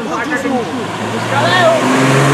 Os caras é outro.